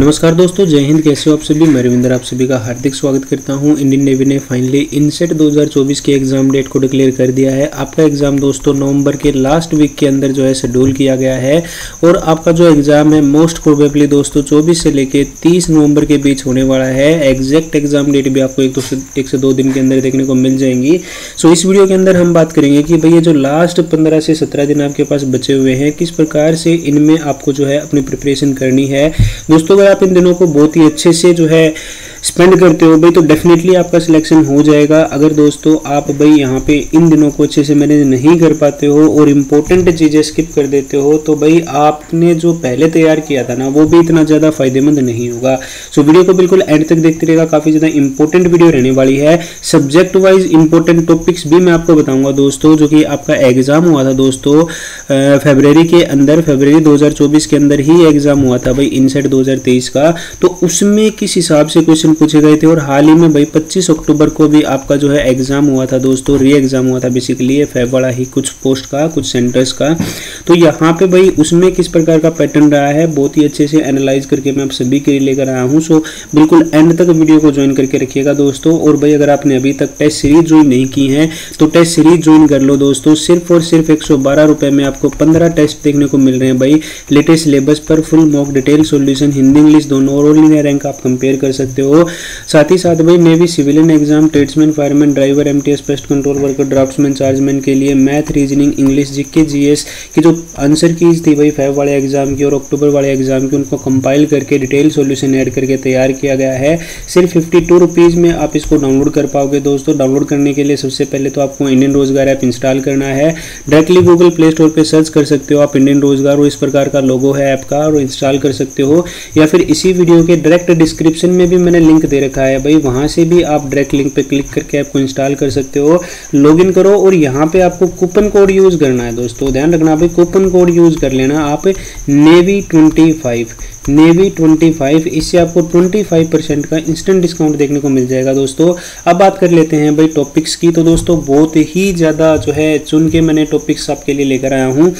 नमस्कार दोस्तों, जय हिंद। कैसे हो आप सभी। मैं रविंदर आप सभी का हार्दिक स्वागत करता हूं। इंडियन नेवी ने फाइनली इनसेट 2024 के एग्जाम डेट को डिक्लेयर कर दिया है। आपका एग्जाम दोस्तों नवंबर के लास्ट वीक के अंदर जो है शेड्यूल किया गया है और आपका जो एग्जाम है मोस्ट प्रोबेबली दोस्तों 24 से लेकर 30 नवंबर के बीच होने वाला है। एग्जैक्ट एग्जाम डेट भी आपको एक से दो दिन के अंदर देखने को मिल जाएंगी। सो इस वीडियो के अंदर हम बात करेंगे कि भैया जो लास्ट 15 से 17 दिन आपके पास बचे हुए हैं, किस प्रकार से इनमें आपको जो है अपनी प्रिपरेशन करनी है। दोस्तों आप इन दिनों को बहुत ही अच्छे से जो है स्पेंड करते हो भाई तो डेफिनेटली आपका सिलेक्शन हो जाएगा। अगर दोस्तों आप भाई यहाँ पे इन दिनों को अच्छे से मैनेज नहीं कर पाते हो और इम्पोर्टेंट चीज़ें स्किप कर देते हो तो भाई आपने जो पहले तैयार किया था ना वो भी इतना ज़्यादा फायदेमंद नहीं होगा। सो वीडियो को बिल्कुल एंड तक देखते रहेगा, काफ़ी ज़्यादा इंपॉर्टेंट वीडियो रहने वाली है। सब्जेक्ट वाइज इंपॉर्टेंट टॉपिक्स भी मैं आपको बताऊँगा दोस्तों, जो कि आपका एग्ज़ाम हुआ था दोस्तों फरवरी के अंदर, फरवरी 2024 के अंदर ही एग्ज़ाम हुआ था भाई इनसेट 2023 का। तो उसमें किस हिसाब से क्वेश्चन पूछे गए थे और हाल ही में भाई 25 अक्टूबर को भी आपका जो है एग्जाम हुआ था दोस्तों, री एग्जाम हुआ था बेसिकली फैब वाला ही, कुछ पोस्ट का कुछ सेंटर्स का। तो यहाँ पे भाई उसमें किस प्रकार का पैटर्न रहा है बहुत ही अच्छे से एनालाइज करके मैं आप सभी के लिए लेकर आया हूँ। सो बिल्कुल एंड तक वीडियो को ज्वाइन करके रखिएगा दोस्तों। और भाई अगर आपने अभी तक टेस्ट सीरीज ज्वाइन नहीं की है तो टेस्ट सीरीज ज्वाइन कर लो दोस्तों। सिर्फ और सिर्फ 112 रुपये में आपको 15 टेस्ट देखने को मिल रहे हैं भाई, लेटेस्ट सिलेबस पर full mock detail solution Hindi English दोनों और लीनियर रैंक आप कंपेयर कर सकते हो। साथ ही साथ भाई navy civilian exam, tradesman, fireman, driver, MTS, pest control worker, draughtsman, chargeman के लिए math, reasoning, English, GK, GS की जो आंसर कीज थी भाई फैब वाले एग्जाम की और अक्टूबर वाले एग्जाम की, उनको कंपाइल करके डिटेल सॉल्यूशन ऐड करके तैयार किया गया है। सिर्फ 52 रुपीज़ में आप इसको डाउनलोड कर पाओगे दोस्तों। डाउनलोड करने के लिए सबसे पहले तो आपको इंडियन रोजगार ऐप इंस्टॉल करना है। डायरेक्टली गूगल प्ले स्टोर पर सर्च कर सकते हो आप इंडियन रोजगार, और इस प्रकार का लोगो है ऐप का और इंस्टॉल कर सकते हो। या फिर इसी वीडियो के डायरेक्ट डिस्क्रिप्शन में भी मैंने लिंक दे रखा है भाई, वहां से भी आप डायरेक्ट लिंक पे क्लिक करके आपको इंस्टॉल कर सकते हो। लॉगिन करो और यहां पे आपको कूपन कोड यूज करना है दोस्तों। ध्यान रखना भाई, कूपन कोड यूज कर लेना आप नेवी 25। इससे आपको 25% का इंस्टेंट डिस्काउंट देखने को मिल जाएगा दोस्तों। अब बात कर लेते हैं भाई टॉपिक्स की। तो दोस्तों बहुत ही ज़्यादा जो है चुन के मैंने टॉपिक्स आपके लिए लेकर आया हूँ।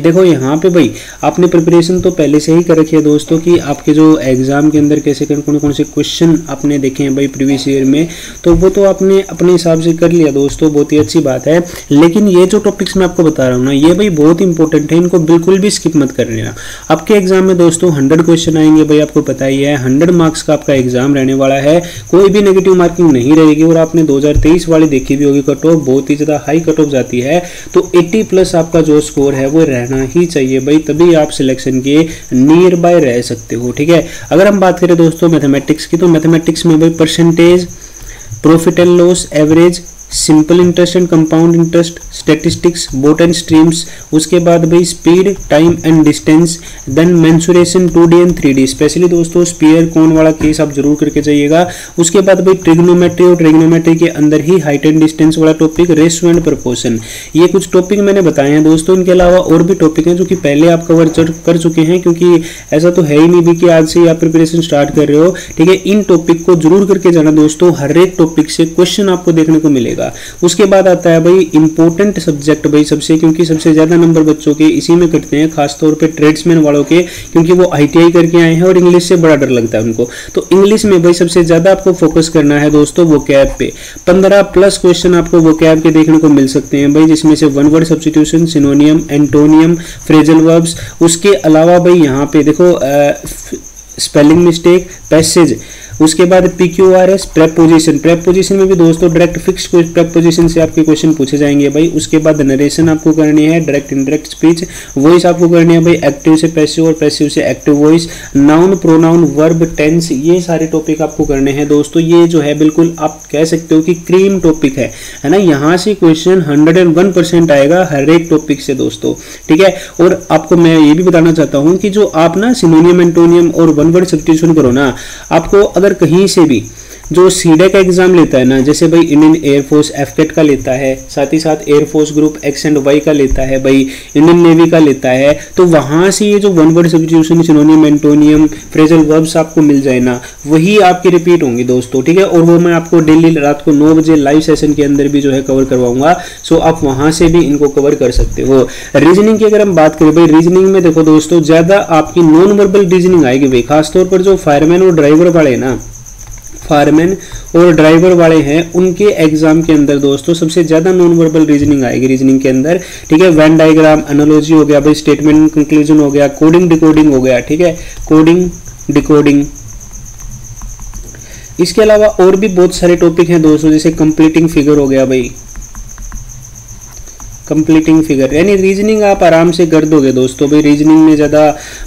देखो यहाँ पे भाई आपने प्रिपरेशन तो पहले से ही कर रखी है दोस्तों कि आपके जो एग्ज़ाम के अंदर कैसे कौन से क्वेश्चन आपने देखे हैं भाई प्रीवियस ईयर में, तो वो तो आपने अपने हिसाब से कर लिया दोस्तों, बहुत ही अच्छी बात है। लेकिन ये जो टॉपिक्स मैं आपको बता रहा हूँ ना, ये भाई बहुत इंपॉर्टेंट है, इनको बिल्कुल भी स्किप मत कर लेना। आपके एग्जाम में दोस्तों 100 क्वेश्चन आएंगे भाई, आपको पता ही है 100 मार्क्स का आपका एग्जाम रहने वाला है, कोई भी नेगेटिव मार्किंग नहीं रहेगी। और आपने 2023 वाली देखी भी होगी कट ऑफ, बहुत ही ज़्यादा हाई कट ऑफ जाती है। तो 80 प्लस आपका जो स्कोर है वो रहना ही चाहिए भाई, तभी आप सिलेक्शन के नियर बाय रह सकते हो। ठीक है, अगर हम बात करें दोस्तों मैथमेटिक्स की, तो मैथमेटिक्स में भाई percentage, profit and loss, average, simple interest and compound interest, statistics, boat and streams, उसके बाद भाई speed, time and distance, then mensuration 2D and 3D। Specially दोस्तों स्पीयर कौन वाला केस आप जरूर करके जाइएगा। उसके बाद भाई ट्रिग्नोमेट्री, और ट्रिग्नोमेट्री के अंदर ही हाइट एंड डिस्टेंस वाला टॉपिक, रेशियो एंड प्रोपोर्शन। ये कुछ टॉपिक मैंने बताए हैं दोस्तों। इनके अलावा और भी टॉपिक हैं जो कि पहले आप कवर कर चुके हैं, क्योंकि ऐसा तो है ही नहीं भी कि आज से आप प्रिपरेशन स्टार्ट कर रहे हो। ठीक है, इन टॉपिक को जरूर करके जाना दोस्तों, हर एक टॉपिक से क्वेश्चन आपको देखने को मिलेगा। उसके बाद आता है भाई इंपॉर्टेंट सब्जेक्ट भाई सबसे, क्योंकि सबसे ज्यादा नंबर बच्चों के इसी में कटते हैं, खासतौर पे ट्रेड्समैन वालों के, क्योंकि वो आईटीआई करके आए हैं और इंग्लिश से बड़ा डर लगता है उनको। तो इंग्लिश में भाई सबसे ज्यादा आपको फोकस करना है दोस्तों वोकैब पे। 15+ क्वेश्चन आपको वोकैब के देखने को मिल सकते हैं भाई, जिसमें से one word substitution, synonym, antonym, phrasal verbs. उसके अलावा भाई यहाँ पे देखो स्पेलिंग मिस्टेक, पैसेज, उसके बाद PQRS, प्रेपोजिशन। प्रेपोजिशन में भी दोस्तों डायरेक्ट फिक्स प्रेपोजिशन से आपके क्वेश्चन पूछे जाएंगे भाई। उसके बाद नरेशन आपको करनी है, डायरेक्ट इनडायरेक्ट स्पीच, वॉइस आपको करनी है भाई एक्टिव से पैसिव और पैसिव से active voice, noun, pronoun, verb, tense, ये सारे टॉपिक आपको करने हैं दोस्तों। ये जो है बिल्कुल आप कह सकते हो कि क्रीम टॉपिक है ना। यहाँ से क्वेश्चन 101% आएगा हर एक टॉपिक से दोस्तों। ठीक है, और आपको मैं ये भी बताना चाहता हूँ कि जो आप ना सिनोनियम, एंटोनियम और वन वर्ड सब्स्टिट्यूशन करो ना, आपको अगर कहीं से भी जो सीडे का एग्ज़ाम लेता है ना, जैसे भाई इंडियन एयरफोर्स एफकेट का लेता है, साथ ही साथ air force group X and Y का लेता है, भाई इंडियन नेवी का लेता है, तो वहाँ से ये जो one word substitution, synonym, antonym, phrasal verbs आपको मिल जाए ना, वही आपके रिपीट होंगे दोस्तों, ठीक है। और वो मैं आपको डेली रात को 9 बजे लाइव सेशन के अंदर भी जो है कवर करवाऊंगा, सो आप वहाँ से भी इनको कवर कर सकते हो। रीजनिंग की अगर हम बात करें भाई, रीजनिंग में देखो दोस्तों ज़्यादा आपकी नॉन वर्बल रीजनिंग आएगी भाई, खासतौर पर जो फायरमैन और ड्राइवर वाले ना, फायरमैन और ड्राइवर वाले हैं, उनके एग्जाम के अंदर दोस्तों सबसे ज़्यादा नॉन वर्बल रीजनिंग आएगी रीजनिंग के अंदर, ठीक है। वेन डायग्राम, एनालॉजी हो गया भाई, स्टेटमेंट कंक्लूजन हो गया, कोडिंग डिकोडिंग हो गया, ठीक है, कोडिंग डिकोडिंग। इसके अलावा और भी बहुत सारे टॉपिक हैं दोस्तों, जैसे कंप्लीटिंग फिगर हो गया भाई, कंप्लीटिंग फिगर, यानी रीजनिंग आप आराम से कर दोगे दोस्तों भाई। रीजनिंग में ज़्यादा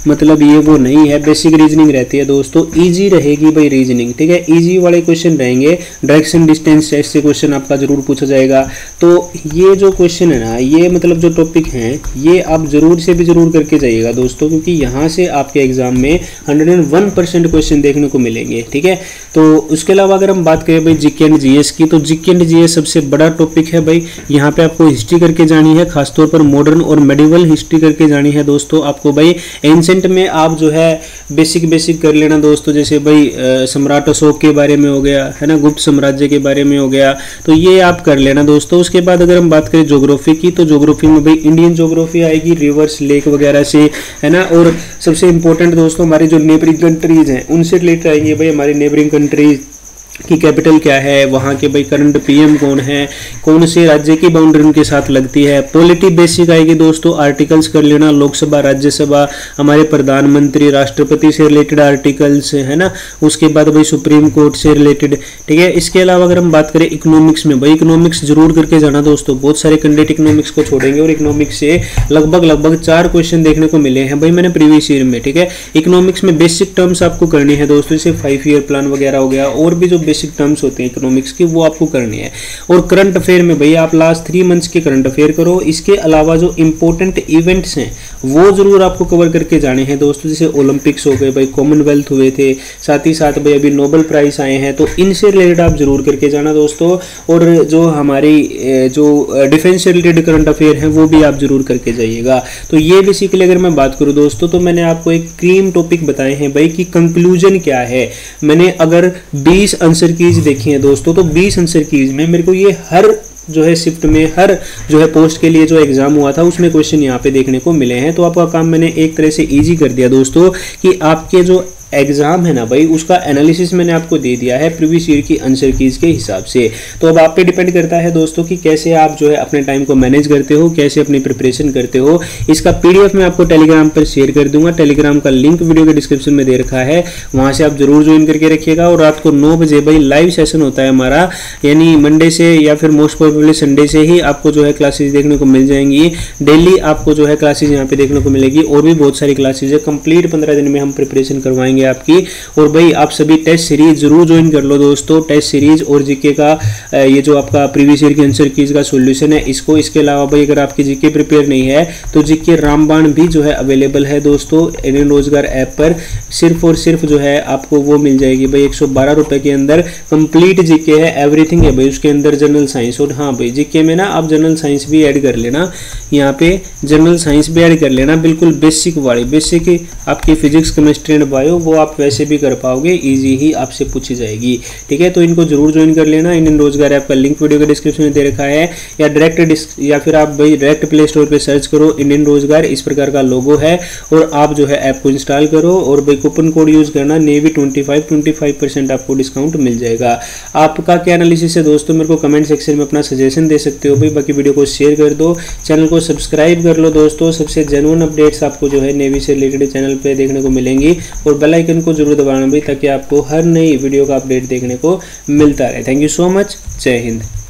मतलब ये वो नहीं है, बेसिक रीजनिंग रहती है दोस्तों, इजी रहेगी भाई रीजनिंग, ठीक है। इजी वाले क्वेश्चन रहेंगे, डायरेक्शन डिस्टेंस टेस्ट से क्वेश्चन आपका ज़रूर पूछा जाएगा। तो ये जो क्वेश्चन है ना, ये मतलब जो टॉपिक हैं, ये आप ज़रूर से भी ज़रूर करके जाइएगा दोस्तों, क्योंकि यहाँ से आपके एग्जाम में 101% क्वेश्चन देखने को मिलेंगे, ठीक है। तो उसके अलावा अगर हम बात करें भाई जीके एंड जीएस की, तो जीके एंड जीएस सबसे बड़ा टॉपिक है भाई। यहाँ पे आपको हिस्ट्री करके जानी है, खासतौर पर मॉडर्न और मेडिवल हिस्ट्री करके जानी है दोस्तों आपको भाई। एंसेंट में आप जो है बेसिक कर लेना दोस्तों, जैसे भाई सम्राट अशोक के बारे में हो गया है ना, गुप्त साम्राज्य के बारे में हो गया, तो ये आप कर लेना दोस्तों। उसके बाद अगर हम बात करें ज्योग्राफी की, तो ज्योग्राफी में भाई इंडियन ज्योग्राफी आएगी, रिवर्स लेक वगैरह से, है ना। और सबसे इंपॉर्टेंट दोस्तों हमारी जो नेबरिंग कंट्रीज हैं उनसे रिलेटेड आएंगे भाई, हमारी नेबरिंग कंट्रीज की कैपिटल क्या है, वहाँ के भाई करंट पीएम कौन है, कौन से राज्य की बाउंड्री उनके साथ लगती है। पॉलिटी बेसिक आएगी दोस्तों, आर्टिकल्स कर लेना, लोकसभा, राज्यसभा, हमारे प्रधानमंत्री, राष्ट्रपति से रिलेटेड आर्टिकल्स, है ना। उसके बाद भाई सुप्रीम कोर्ट से रिलेटेड, ठीक है। इसके अलावा अगर हम बात करें इकोनॉमिक्स में भाई, इकोनॉमिक्स जरूर करके जाना दोस्तों, बहुत सारे कैंडिडेट इकोनॉमिक्स को छोड़ेंगे और इकोनॉमिक्स से लगभग 4 क्वेश्चन देखने को मिले हैं भाई मैंने प्रीवियस ईयर में, ठीक है। इकोनॉमिक्स में बेसिक टर्म्स आपको करनी है दोस्तों, जैसे 5 ईयर प्लान वगैरह हो गया, और भी जो बेसिक टर्म्स होते हैं इकोनॉमिक्स की, वो आपको करनी है। और करंट अफेयर में भैया आप लास्ट 3 मंथ्स के करंट अफेयर करो। इसके अलावा जो इंपॉर्टेंट इवेंट्स हैं वो जरूर आपको कवर करके जाने हैं दोस्तों, जैसे ओलंपिक्स हो गए भाई, कॉमनवेल्थ हुए थे, साथ ही साथ भाई अभी नोबेल प्राइज आए हैं, तो इनसे रिलेटेड आप जरूर करके जाना दोस्तों। और जो हमारी जो डिफेंस से रिलेटेड करंट अफेयर हैं वो भी आप जरूर करके जाइएगा। तो ये बेसिकली अगर मैं बात करूँ दोस्तों, तो मैंने आपको एक क्लीन टॉपिक बताए हैं भाई कि कंक्लूजन क्या है। मैंने अगर 20 आंसर कीज देखी है दोस्तों, तो 20 आंसर कीज में मेरे को ये हर जो है शिफ्ट में, हर जो है पोस्ट के लिए जो एग्जाम हुआ था उसमें क्वेश्चन यहाँ पे देखने को मिले हैं। तो आपका काम मैंने एक तरह से इजी कर दिया दोस्तों कि आपके जो एग्जाम है ना भाई, उसका एनालिसिस मैंने आपको दे दिया है प्रीवियस ईयर की आंसर कीज के हिसाब से। तो अब आप पे डिपेंड करता है दोस्तों कि कैसे आप जो है अपने टाइम को मैनेज करते हो, कैसे अपनी प्रिपरेशन करते हो। इसका पीडीएफ मैं आपको टेलीग्राम पर शेयर कर दूंगा, टेलीग्राम का लिंक वीडियो के डिस्क्रिप्शन में दे रखा है, वहाँ से आप जरूर ज्वाइन करके रखिएगा। और रात को 9 बजे भाई लाइव सेशन होता है हमारा, यानी मंडे से या फिर मोस्ट प्रोबेबली संडे से ही आपको जो है क्लासेज देखने को मिल जाएंगी। डेली आपको जो है क्लासेज यहाँ पे देखने को मिलेगी, और भी बहुत सारी क्लासेज है। कंप्लीट 15 दिन में हम प्रिपरेशन करवाएंगे आपकी। और भाई आप सभी टेस्ट सीरीज जरूर ज्वाइन कर लो दोस्तों, टेस्ट सीरीज और जीके का ये जो आपका प्रीवियस ईयर के आंसर कीज का सॉल्यूशन है इसको। इसके अलावा भाई अगर आपकी जीके प्रिपेयर नहीं है तो जीके रामबाण भी जो है अवेलेबल है दोस्तों इंडियन रोजगार ऐप पर, सिर्फ और सिर्फ जो है आपको वो मिल जाएगी भाई 112 रुपए के अंदर। कंप्लीट जीके है, एवरीथिंग है भाई उसके अंदर, जनरल साइंस। और हाँ भाई जीके में ना आप जनरल साइंस भी ऐड कर लेना, यहाँ पे जनरल साइंस भी ऐड कर लेना, बिल्कुल बेसिक वाली। बेसिक आपकी फिजिक्स, केमिस्ट्री एंड बायो, वो आप वैसे भी कर पाओगे, इजी ही आपसे पूछी जाएगी, ठीक है। तो इनको जरूर ज्वाइन कर लेना। इंडियन रोजगार ऐप का लिंक वीडियो के डिस्क्रिप्शन में दे रखा है, या डायरेक्ट या फिर आप भाई डायरेक्ट प्ले स्टोर पे सर्च करो इंडियन रोजगार, इस प्रकार का लोगो है, और आप जो है ऐप को इंस्टॉल करो। और भाई कूपन कोड यूज करना नेवी25, 25% आपको डिस्काउंट मिल जाएगा। आपका क्या एनालिसिस है दोस्तों, मेरे को कमेंट सेक्शन में अपना सजेशन दे सकते हो भाई। बाकी वीडियो को शेयर कर दो, चैनल को सब्सक्राइब कर लो दोस्तों, सबसे जेन्युइन अपडेट्स आपको जो है नेवी से रिलेटेड चैनल पर देखने को मिलेंगी। और बेल आइकन को जरूर दबाना भाई, ताकि आपको हर नई वीडियो का अपडेट देखने को मिलता रहे। थैंक यू सो मच, जय हिंद।